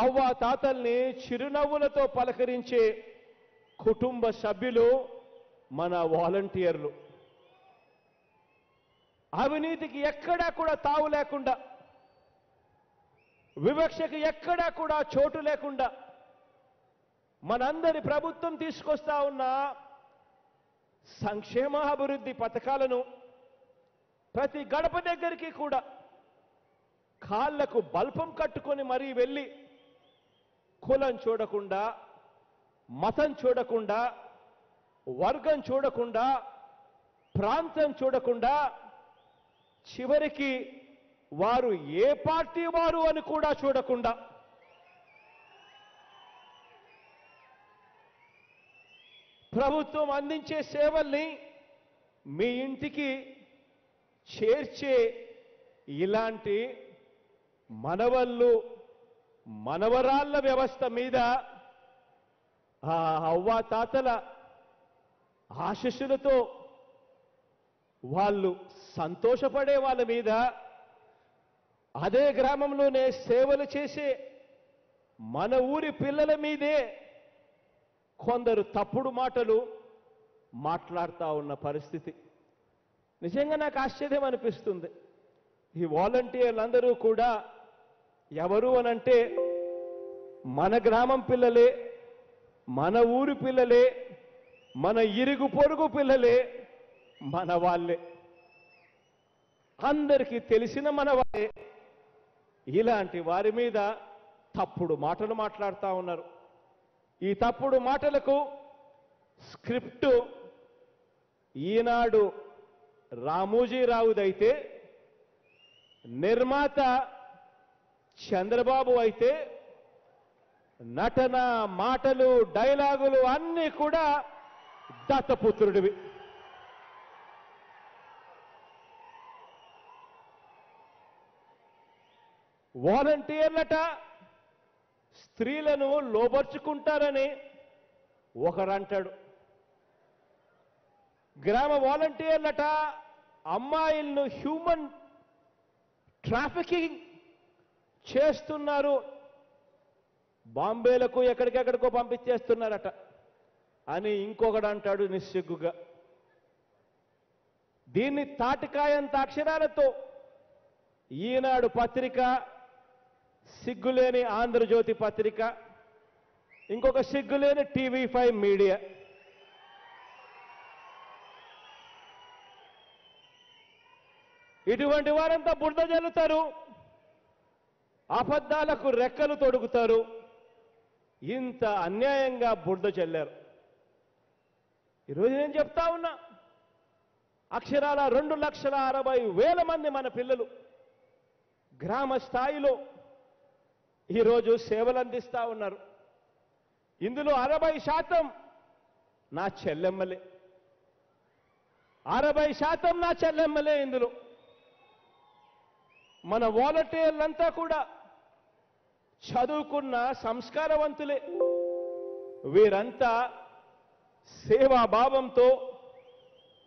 అవ్వ తాతల్ని చిరునవ్వులతో పలకరించే కుటుంబ సభ్యులు మన వాలంటీర్లు అవినీతికి ఎక్కడా కూడా తావు లేకుండా వివక్షకి ఎక్కడా కూడా చోటు లేకుండా మనందరి ప్రభుత్వం తీసుకొస్తా ఉన్న సంక్షేమ అభివృద్ధి పథకాలను ప్రతి గడప దగ్గరికి కూడా కాళ్ళకు బల్పం కట్టుకొని మరీ వెళ్ళి కులం చూడకుండా మతం చూడకుండా వర్గం చూడకుండా ప్రాంతం చూడకుండా చివరికి వారు ఏ పార్టీ వారు అని కూడా చూడకుండా ప్రభుత్వం అందించే సేవల్ని మీ ఇంటికి చేర్చే ఇలాంటి మనవళ్ళు మనవరాళ్ల వ్యవస్థ మీద ఆ అవ్వ తాతల ఆశీస్సులతో వాళ్ళు సంతోషపడే వాళ్ళ మీద అదే గ్రామంలోనే సేవలు చేసే మన ఊరి పిల్లల మీదే కొందరు తప్పుడు మాటలు మాట్లాడుతూ ఉన్న పరిస్థితి నిజంగా నాకు ఆశ్చర్యం అనిపిస్తుంది. ఈ వాలంటీర్లందరూ కూడా ఎవరు అనంటే మన గ్రామం పిల్లలే, మన ఊరి పిల్లలే, మన ఇరుగు పొరుగు పిల్లలే, మన వాళ్ళే, అందరికీ తెలిసిన మన వాళ్ళే. ఇలాంటి వారి మీద తప్పుడు మాటలు మాట్లాడుతూ ఉన్నారు. ఈ తప్పుడు మాటలకు స్క్రిప్ట్ ఈనాడు రామోజీరావుదైతే, నిర్మాత చంద్రబాబు అయితే, నటన మాటలు డైలాగులు అన్నీ కూడా దత్తపుత్రుడివి. వాలంటీర్లట స్త్రీలను లోబర్చుకుంటారని ఒకరంటాడు, గ్రామ వాలంటీర్లట అమ్మాయిలను హ్యూమన్ ట్రాఫికింగ్ చేస్తున్నారు, బాంబేలకు ఎక్కడికెక్కడికో పంపించేస్తున్నారట అని ఇంకొకడు అంటాడు నిస్సిగ్గుగా. దీన్ని తాటికాయంత అక్షరాలతో ఈనాడు పత్రిక, సిగ్గులేని ఆంధ్రజ్యోతి పత్రిక, ఇంకొక సిగ్గులేని TV5 మీడియా ఇటువంటి వారంతా బురద జల్లుతారు, అబద్ధాలకు రెక్కలు తొడుగుతారు. ఇంత అన్యాయంగా బురద చల్లారు. ఈరోజు నేను చెప్తా ఉన్నా, అక్షరాల 2,60,000 మంది మన పిల్లలు గ్రామ స్థాయిలో ఈరోజు సేవలు అందిస్తూ ఉన్నారు. ఇందులో 60% నా చెల్లెమ్మలే, 60% నా చెల్లెమ్మలే. ఇందులో మన వాలంటీర్లంతా కూడా చదువుకున్న సంస్కారవంతులే. వీరంతా సేవాభావంతో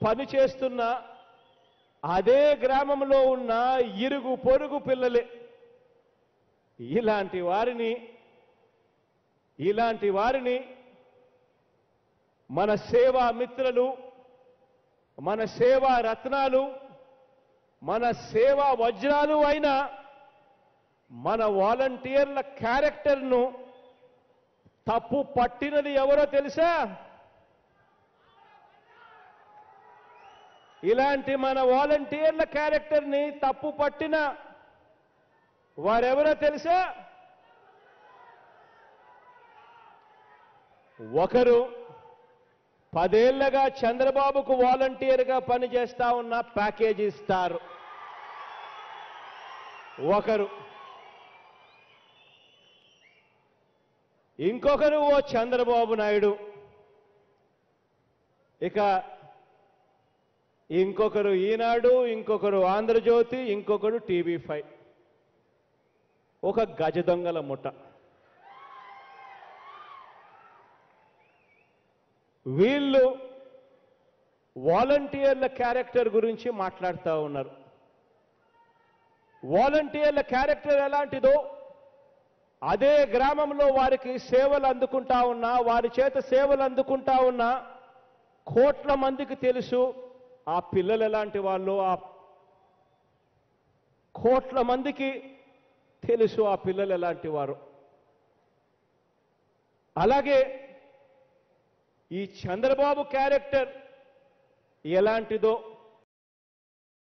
పనిచేస్తున్న అదే గ్రామంలో ఉన్న ఇరుగు పొరుగు పిల్లలే. ఇలాంటి వారిని మన సేవా మిత్రులు, మన సేవా రత్నాలు, మన సేవా వజ్రాలు అయిన మన వాలంటీర్ల క్యారెక్టర్ను తప్పు పట్టినది ఎవరో తెలుసా? ఇలాంటి మన వాలంటీర్ల క్యారెక్టర్ని తప్పు పట్టిన వారెవరో తెలుసా? ఒకరు 10 ఏళ్లుగా చంద్రబాబుకు వాలంటీర్గా పనిచేస్తా ఉన్న ప్యాకేజీ ఇస్తారు, ఒకరు. ఇంకొకరు ఓ చంద్రబాబు నాయుడు, ఇక ఇంకొకరు ఈనాడు, ఇంకొకరు ఆంధ్రజ్యోతి, ఇంకొకరు TV5. ఒక గజ దొంగల ముఠ. వీళ్ళు వాలంటీర్ల క్యారెక్టర్ గురించి మాట్లాడుతూ ఉన్నారు. వాలంటీర్ల క్యారెక్టర్ ఎలాంటిదో అదే గ్రామంలో వారికి సేవలు అందుకుంటా ఉన్నా వారి చేత సేవలు అందుకుంటా ఉన్నా కోట్ల మందికి తెలుసు ఆ పిల్లలు ఎలాంటి వాళ్ళు ఆ కోట్ల మందికి తెలుసు ఆ పిల్లలు ఎలాంటి వారు అలాగే ఈ చంద్రబాబు క్యారెక్టర్ ఎలాంటిదో